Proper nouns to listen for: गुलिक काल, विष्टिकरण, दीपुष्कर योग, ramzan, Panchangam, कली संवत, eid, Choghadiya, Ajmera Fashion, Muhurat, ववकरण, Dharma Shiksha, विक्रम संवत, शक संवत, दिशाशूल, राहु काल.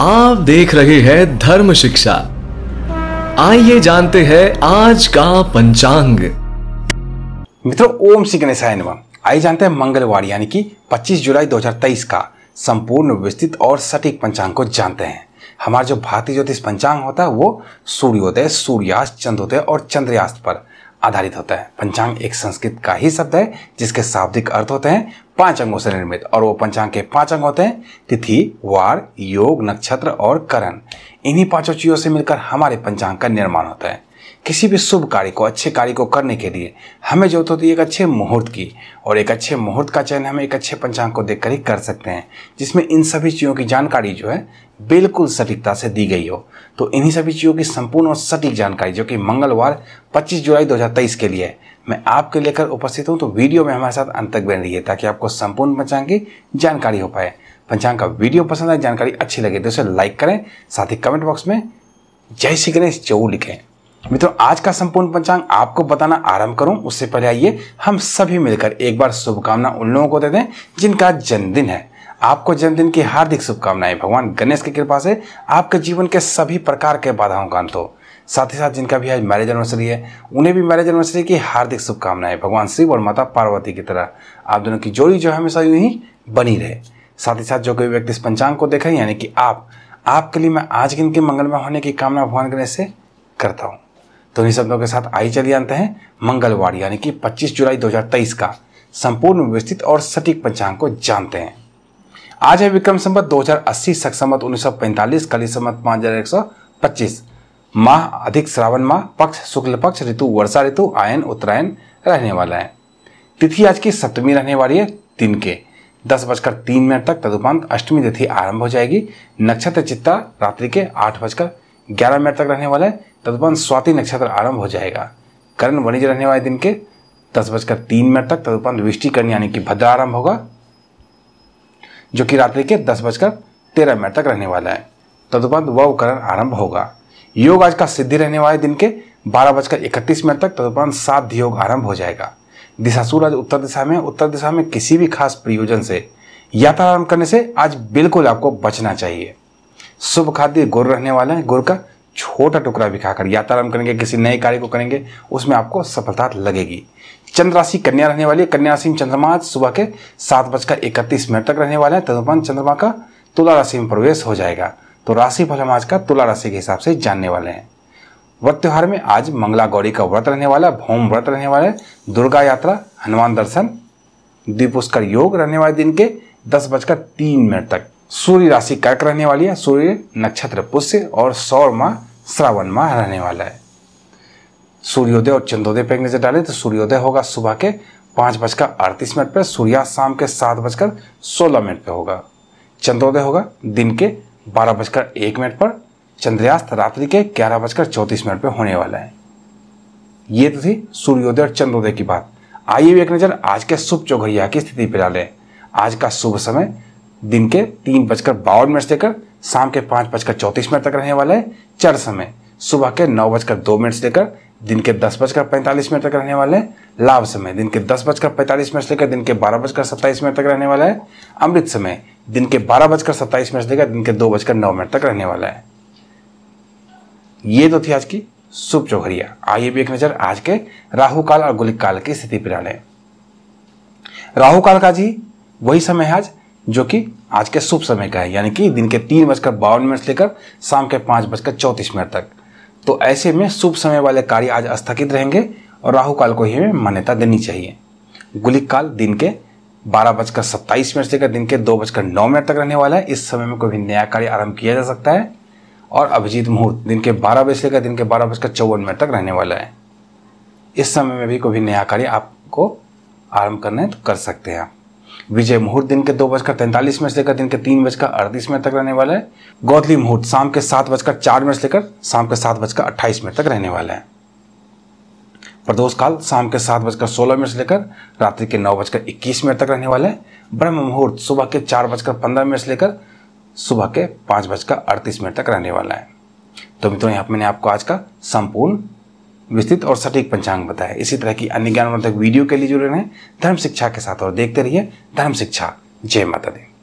आप देख रहे हैं धर्म शिक्षा। आइए जानते हैं आज का पंचांग। मित्रों, ओम श्री गणेशाय नमः। आइए जानते हैं मंगलवार यानी कि 25 जुलाई 2023 का संपूर्ण विस्तृत और सटीक पंचांग को जानते हैं। हमारा जो भारतीय ज्योतिष पंचांग होता है वो सूर्योदय, सूर्यास्त, चंद्रोदय और चंद्रयास्त पर आधारित होता है। पंचांग एक संस्कृत का ही शब्द है जिसके शाब्दिक अर्थ होते हैं पांच अंगों से निर्मित, और वो पंचांग के पांच अंग होते हैं तिथि, वार, योग, नक्षत्र और करण। इन्हीं पांचों चीजों से मिलकर हमारे पंचांग का निर्माण होता है। किसी भी शुभ कार्य को, अच्छे कार्य को करने के लिए हमें जरूरत होती है एक अच्छे मुहूर्त की, और एक अच्छे मुहूर्त का चयन हम एक अच्छे पंचांग को देखकर ही कर सकते हैं जिसमें इन सभी चीज़ों की जानकारी जो है बिल्कुल सटीकता से दी गई हो। तो इन्हीं सभी चीज़ों की संपूर्ण और सटीक जानकारी जो कि मंगलवार 25 जुलाई 2023 के लिए मैं आपके लेकर उपस्थित हूँ। तो वीडियो में हमारे साथ अंत तक बने रहिए ताकि आपको संपूर्ण पंचांग की जानकारी हो पाए। पंचांग का वीडियो पसंद आए, जानकारी अच्छी लगे तो उसे लाइक करें, साथ ही कमेंट बॉक्स में जय श्री गणेश जरूर लिखें। मित्रों, आज का संपूर्ण पंचांग आपको बताना आरंभ करूं उससे पहले आइए हम सभी मिलकर एक बार शुभकामना उन लोगों को दे दें जिनका जन्मदिन है। आपको जन्मदिन की हार्दिक शुभकामनाएं। भगवान गणेश की कृपा से आपके जीवन के सभी प्रकार के बाधाओं का अंत हो। साथ ही साथ जिनका भी आज मैरिज एनिवर्सरी है उन्हें भी मैरिज एनिवर्सरी की हार्दिक शुभकामनाएं। भगवान शिव और माता पार्वती की तरह आप दोनों की जोड़ी जो हमेशा यूं ही बनी रहे। साथ ही साथ जो कोई व्यक्ति इस पंचांग को देखें यानी कि आपके लिए मैं आज इनके मंगलमय होने की कामना भगवान गणेश से करता हूँ। तो इन्हीं शब्दों के साथ आई चलिए जानते हैं मंगलवार यानी कि 25 जुलाई 2023 का संपूर्ण विस्तृत और सटीक पंचांग को जानते हैं। आज है विक्रम संवत 2080, शक संवत 1945, कली संवत 5125। माह अधिक श्रावण माह, पक्ष शुक्ल पक्ष, ऋतु वर्षा ऋतु, आयन उत्तरायण रहने वाला है। तिथि आज की सप्तमी रहने वाली है दिन के 10:03 तक, तदुपरांत अष्टमी तिथि आरंभ हो जाएगी। नक्षत्र चित्ता रात्रि के 8:11 तक रहने वाला है, तदुपरांत स्वाति नक्षत्र आरंभ हो जाएगा। करण वणिज रहने वाले दिन के 10:03 तक, तदुपरांत विष्टिकरण यानी कि भद्रा आरंभ होगा जो कि रात्रि के 10:13 तक रहने वाला है, तदुपरांत ववकरण आरंभ होगा। योग आज का सिद्धि रहने वाले दिन के 12:31 तक, तदुपरांत साध्य योग आरंभ हो जाएगा। दिशाशूल आज उत्तर दिशा में किसी भी खास प्रयोजन से यात्रा आरंभ करने से आज बिल्कुल आपको बचना चाहिए। शुभ खाद्य गुड़ रहने वाला है, गुड़ का छोटा टुकड़ा भी खाकर यात्रा आरंभ करेंगे, किसी नए कार्य को करेंगे उसमें आपको सफलता लगेगी। चंद्र राशि कन्या रहने वाली है, कन्या राशि में चंद्रमा आज सुबह के 7:31 तक रहने वाला है, तदुपरांत चंद्रमा का तुला राशि में प्रवेश हो जाएगा। तो राशि फल हम आज का तुला राशि के हिसाब से जानने वाले हैं। व्रत त्योहार में आज मंगला गौरी का व्रत रहने वाला, भौम व्रत रहने वाला, दुर्गा यात्रा, हनुमान दर्शन, दीपुष्कर योग रहने वाले दिन के 10:03 तक। सूर्य राशि कर्क रहने वाली है, सूर्य नक्षत्र पुष्य और सौर माह श्रावण माह रहने वाला है। सूर्योदय और चंद्रोदय पर नजर डालें तो सूर्योदय होगा सुबह के 5:38 पर, सूर्यास्त शाम के 7:16 पर होगा। चंद्रोदय होगा दिन के 12:01 पर, चंद्रयास्त रात्रि के 11:34 पर होने वाला है। ये तो थी सूर्योदय और चंद्रोदय की बात। आइए एक नजर आज के शुभ चौघड़िया की स्थिति पर डालें। आज का शुभ समय दिन के 3:52 से लेकर शाम के 5:34 तक रहने वाला है। चर समय सुबह के 9:02 से लेकर दिन के 10:45 तक रहने वाला है। लाभ समय दिन के 10:45 से लेकर दिन के 12:27 तक रहने वाला है। अमृत समय दिन के 12:27 से लेकर दिन के 2:09 तक रहने वाला है। ये तो थी आज की शुभ चौघड़िया। आइए भी एक नजर आज के राहु काल और गुलिक काल की स्थिति पर डालें। राहु काल का जी वही समय है आज जो कि आज के शुभ समय का है यानी कि दिन के 3:52 से लेकर शाम के 5:34 तक। तो ऐसे में शुभ समय वाले कार्य आज स्थगित रहेंगे और राहु काल को ही हमें मान्यता देनी चाहिए। गुलिक काल दिन के 12:27 से लेकर दिन के 2:09 तक रहने वाला है। इस समय में कोई भी नया कार्य आरंभ किया जा सकता है। और अभिजीत मुहूर्त दिन के 12 बजे से लेकर दिन के 12:54 तक रहने वाला है। इस समय में भी कोई भी नया कार्य आपको आरंभ करना है तो कर सकते हैं। विजय मुहूर्त दिन के 2:43 से लेकर दिन के 3:38 तक रहने वाला है। गौतली मुहूर्त शाम के 7:04 से लेकर शाम के 7:28 तक रहने वाला है। प्रदोष काल शाम के 7:16 से लेकर रात्रि के 9:21 तक रहने वाला है। ब्रह्म मुहूर्त सुबह के 4:15 से लेकर सुबह के 5:38 तक रहने वाला है। तो मित्रों, यहाँ मैंने आपको आज का संपूर्ण विस्तृत और सटीक पंचांग बताया। इसी तरह की अन्य ज्ञानवर्धक वीडियो के लिए जुड़े रहें धर्म शिक्षा के साथ और देखते रहिए धर्म शिक्षा। जय माता दी।